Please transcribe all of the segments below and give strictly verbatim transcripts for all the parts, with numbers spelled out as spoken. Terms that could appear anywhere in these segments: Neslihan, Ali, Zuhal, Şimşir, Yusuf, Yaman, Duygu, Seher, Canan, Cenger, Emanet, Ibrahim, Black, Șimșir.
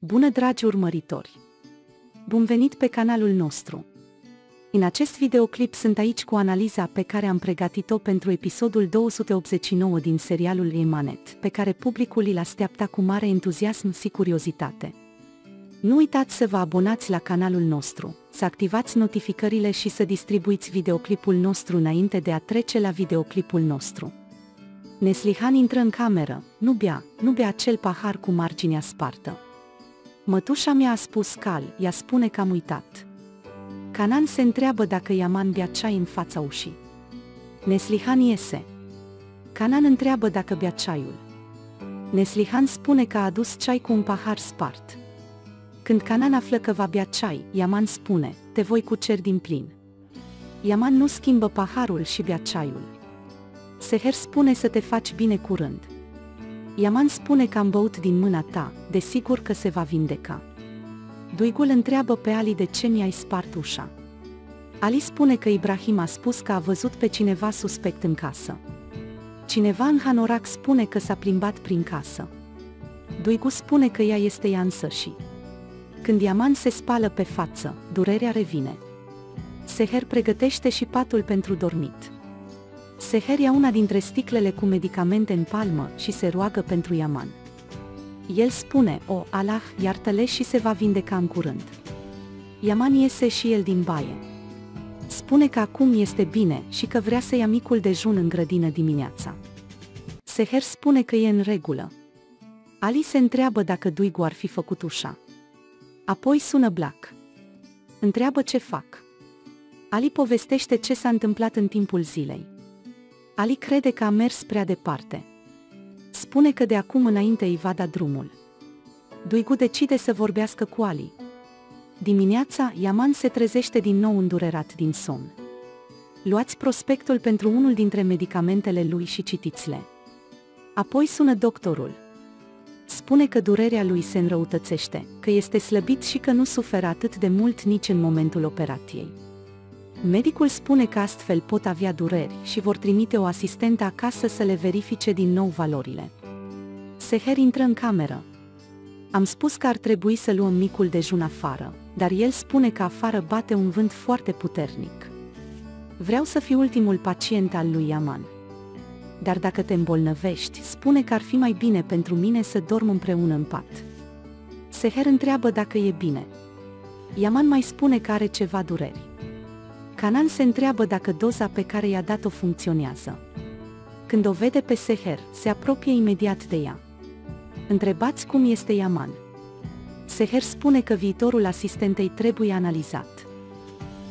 Bună, dragi urmăritori! Bun venit pe canalul nostru! În acest videoclip sunt aici cu analiza pe care am pregătit-o pentru episodul două sute optzeci și nouă din serialul Emanet, pe care publicul îl așteaptă cu mare entuziasm și curiozitate. Nu uitați să vă abonați la canalul nostru, să activați notificările și să distribuiți videoclipul nostru înainte de a trece la videoclipul nostru. Neslihan intră în cameră, nu bea, nu bea acel pahar cu marginea spartă. Mătușa mi-a spus cal, ea spune că am uitat. Canan se întreabă dacă Yaman bea ceai în fața ușii. Neslihan iese. Canan întreabă dacă bea ceaiul. Neslihan spune că a adus ceai cu un pahar spart. Când Canan află că va bea ceai, Yaman spune, te voi cuceri din plin. Yaman nu schimbă paharul și bea ceaiul. Seher spune să te faci bine curând. Yaman spune că am băut din mâna ta, desigur că se va vindeca. Duygu îl întreabă pe Ali de ce mi-ai spart ușa. Ali spune că Ibrahim a spus că a văzut pe cineva suspect în casă. Cineva în hanorac spune că s-a plimbat prin casă. Duygu spune că ea este ea însăși. Când Yaman se spală pe față, durerea revine. Seher pregătește și patul pentru dormit. Seher ia una dintre sticlele cu medicamente în palmă și se roagă pentru Yaman. El spune, o, Allah, iartă-le și se va vindeca în curând. Yaman iese și el din baie. Spune că acum este bine și că vrea să ia micul dejun în grădină dimineața. Seher spune că e în regulă. Ali se întreabă dacă Duygu ar fi făcut ușa. Apoi sună Black. Întreabă ce fac. Ali povestește ce s-a întâmplat în timpul zilei. Ali crede că a mers prea departe. Spune că de acum înainte îi va da drumul. Duygu decide să vorbească cu Ali. Dimineața, Yaman se trezește din nou îndurerat din somn. Luați prospectul pentru unul dintre medicamentele lui și citiți-le. Apoi sună doctorul. Spune că durerea lui se înrăutățește, că este slăbit și că nu suferă atât de mult nici în momentul operației. Medicul spune că astfel pot avea dureri și vor trimite o asistentă acasă să le verifice din nou valorile. Seher intră în cameră. Am spus că ar trebui să luăm micul dejun afară, dar el spune că afară bate un vânt foarte puternic. Vreau să fiu ultimul pacient al lui Yaman. Dar dacă te îmbolnăvești, spune că ar fi mai bine pentru mine să dorm împreună în pat. Seher întreabă dacă e bine. Yaman mai spune că are ceva dureri. Canan se întreabă dacă doza pe care i-a dat-o funcționează. Când o vede pe Seher, se apropie imediat de ea. Întrebați cum este Yaman. Seher spune că viitorul asistentei trebuie analizat.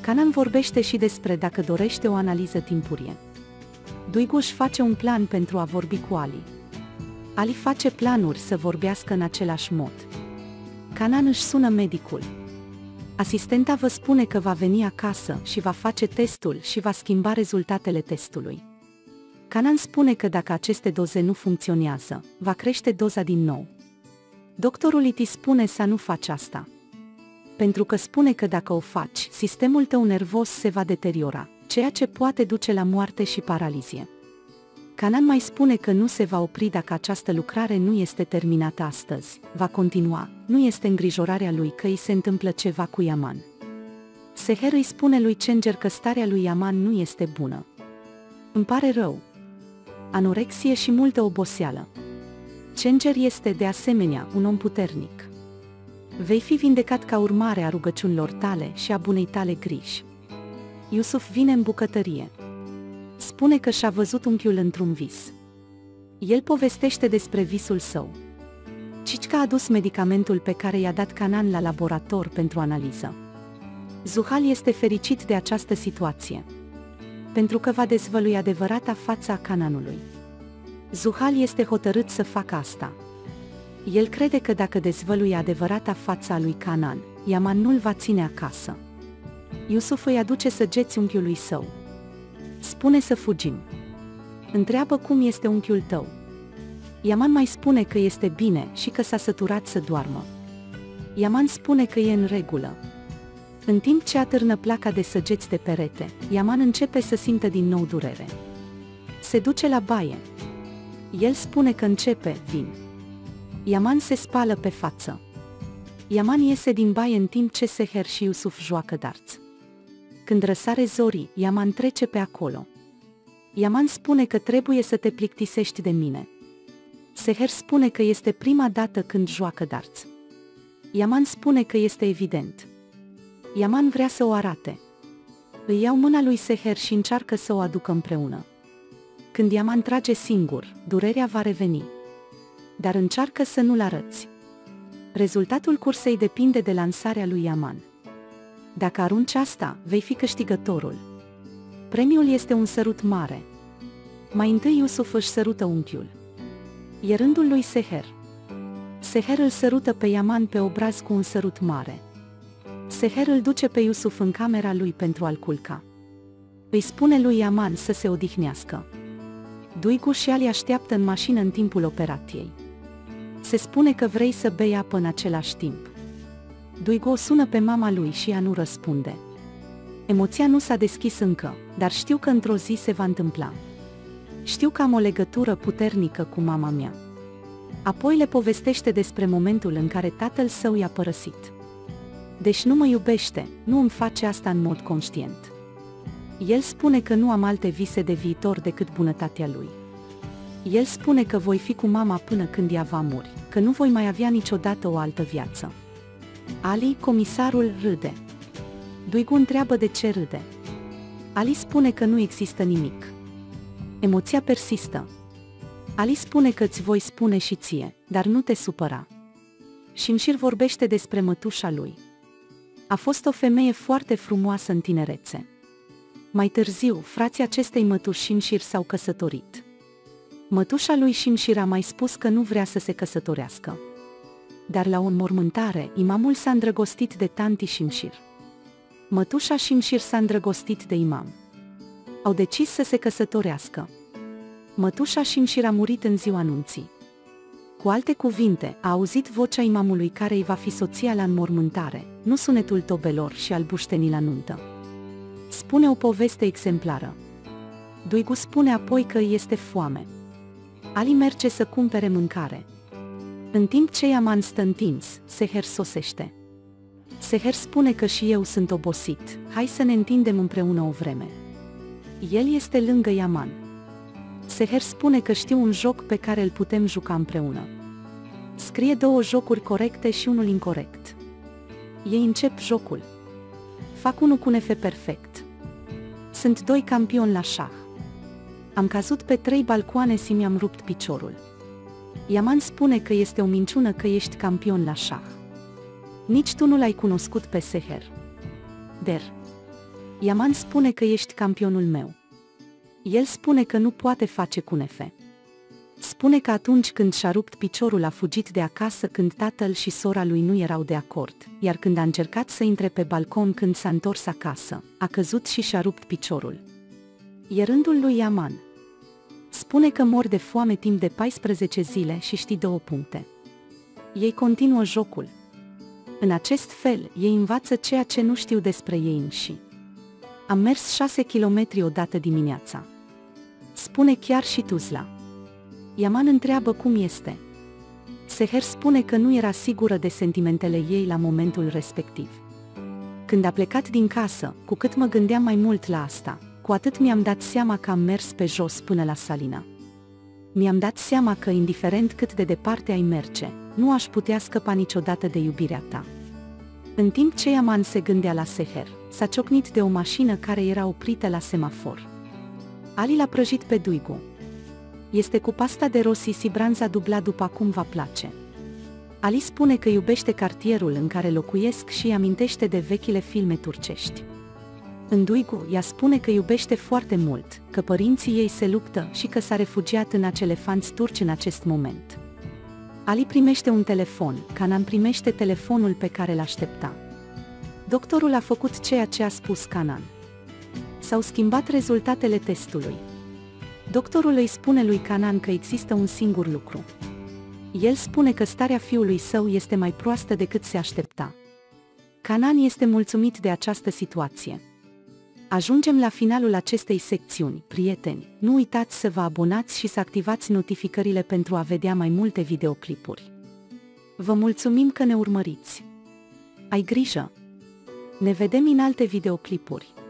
Canan vorbește și despre dacă dorește o analiză timpurie. Duygu își face un plan pentru a vorbi cu Ali. Ali face planuri să vorbească în același mod. Canan își sună medicul. Asistenta vă spune că va veni acasă și va face testul și va schimba rezultatele testului. Canan spune că dacă aceste doze nu funcționează, va crește doza din nou. Doctorul îi spune să nu faci asta. Pentru că spune că dacă o faci, sistemul tău nervos se va deteriora, ceea ce poate duce la moarte și paralizie. Canan mai spune că nu se va opri dacă această lucrare nu este terminată astăzi, va continua, nu este îngrijorarea lui că îi se întâmplă ceva cu Yaman. Seher îi spune lui Cenger că starea lui Yaman nu este bună. Îmi pare rău. Anorexie și multă oboseală. Cenger este, de asemenea, un om puternic. Vei fi vindecat ca urmare a rugăciunilor tale și a bunei tale griji. Yusuf vine în bucătărie. Spune că și-a văzut unchiul într-un vis. El povestește despre visul său. Cicica a adus medicamentul pe care i-a dat Canan la laborator pentru analiză. Zuhal este fericit de această situație, pentru că va dezvălui adevărata fața a Cananului. Zuhal este hotărât să facă asta. El crede că dacă dezvăluie adevărata fața a lui Canan, Yaman nu-l va ține acasă. Yusuf îi aduce săgeți unchiului său. Spune să fugim. Întreabă cum este unchiul tău. Yaman mai spune că este bine și că s-a săturat să doarmă. Yaman spune că e în regulă. În timp ce atârnă placa de săgeți de perete, Yaman începe să simtă din nou durere. Se duce la baie. El spune că începe, vin. Yaman se spală pe față. Yaman iese din baie în timp ce Seher și Yusuf joacă darți. Când răsare zorii, Yaman trece pe acolo. Yaman spune că trebuie să te plictisești de mine. Seher spune că este prima dată când joacă darți. Yaman spune că este evident. Yaman vrea să o arate. Îi iau mâna lui Seher și încearcă să o aducă împreună. Când Yaman trage singur, durerea va reveni. Dar încearcă să nu-l arăți. Rezultatul cursei depinde de lansarea lui Yaman. Dacă arunci asta, vei fi câștigătorul. Premiul este un sărut mare. Mai întâi Yusuf își sărută unchiul. E rândul lui Seher. Seher îl sărută pe Yaman pe obraz cu un sărut mare. Seher îl duce pe Yusuf în camera lui pentru a-l culca. Îi spune lui Yaman să se odihnească. Duygu și Ali așteaptă în mașină în timpul operației. Se spune că vrei să bei apă în același timp. Duygu o sună pe mama lui și ea nu răspunde. Emoția nu s-a deschis încă, dar știu că într-o zi se va întâmpla. Știu că am o legătură puternică cu mama mea. Apoi le povestește despre momentul în care tatăl său i-a părăsit. Deci nu mă iubește, nu îmi face asta în mod conștient. El spune că nu am alte vise de viitor decât bunătatea lui. El spune că voi fi cu mama până când ea va muri, că nu voi mai avea niciodată o altă viață. Ali, comisarul, râde. Duygu întreabă de ce râde. Ali spune că nu există nimic. Emoția persistă. Ali spune că îți voi spune și ție, dar nu te supăra. Şimşir vorbește despre mătușa lui. A fost o femeie foarte frumoasă în tinerețe. Mai târziu, frații acestei mătuși Şimşir s-au căsătorit. Mătușa lui Şimşir a mai spus că nu vrea să se căsătorească. Dar la o înmormântare, imamul s-a îndrăgostit de tanti Şimşir. Mătușa Şimşir s-a îndrăgostit de imam. Au decis să se căsătorească. Mătușa Şimşir a murit în ziua nunții. Cu alte cuvinte, a auzit vocea imamului care îi va fi soția la înmormântare, nu sunetul tobelor și al buștenii la nuntă. Spune o poveste exemplară. Duygu spune apoi că îi este foame. Ali merge să cumpere mâncare. În timp ce Yaman stă întins, Seher sosește. Seher spune că și eu sunt obosit, hai să ne întindem împreună o vreme. El este lângă Yaman. Seher spune că știu un joc pe care îl putem juca împreună. Scrie două jocuri corecte și unul incorect. Ei încep jocul. Fac unul cu nefe perfect. Sunt doi campioni la șah. Am căzut pe trei balcoane și mi-am rupt piciorul. Yaman spune că este o minciună că ești campion la șah. Nici tu nu l-ai cunoscut pe Seher. Der. Yaman spune că ești campionul meu. El spune că nu poate face cunefe. Spune că atunci când și-a rupt piciorul a fugit de acasă când tatăl și sora lui nu erau de acord, iar când a încercat să intre pe balcon când s-a întors acasă, a căzut și și-a rupt piciorul. E rândul lui Yaman. Spune că mor de foame timp de paisprezece zile și știi două puncte. Ei continuă jocul. În acest fel, ei învață ceea ce nu știu despre ei înși. Am mers șase kilometri odată dimineața. Spune chiar și Tuzla. Yaman întreabă cum este. Seher spune că nu era sigură de sentimentele ei la momentul respectiv. Când a plecat din casă, cu cât mă gândeam mai mult la asta, cu atât mi-am dat seama că am mers pe jos până la Salina. Mi-am dat seama că, indiferent cât de departe ai merge, nu aș putea scăpa niciodată de iubirea ta. În timp ce Yaman se gândea la Seher, s-a ciocnit de o mașină care era oprită la semafor. Ali l-a prăjit pe Duygu. Este cu pasta de roșii și branza dubla după cum va place. Ali spune că iubește cartierul în care locuiesc și îi amintește de vechile filme turcești. În Duygu, ea spune că iubește foarte mult, că părinții ei se luptă și că s-a refugiat în acele fanți turci în acest moment. Ali primește un telefon, Canan primește telefonul pe care l-aștepta. Doctorul a făcut ceea ce a spus Canan. S-au schimbat rezultatele testului. Doctorul îi spune lui Canan că există un singur lucru. El spune că starea fiului său este mai proastă decât se aștepta. Canan este mulțumit de această situație. Ajungem la finalul acestei secțiuni, prieteni, nu uitați să vă abonați și să activați notificările pentru a vedea mai multe videoclipuri. Vă mulțumim că ne urmăriți! Ai grijă! Ne vedem în alte videoclipuri!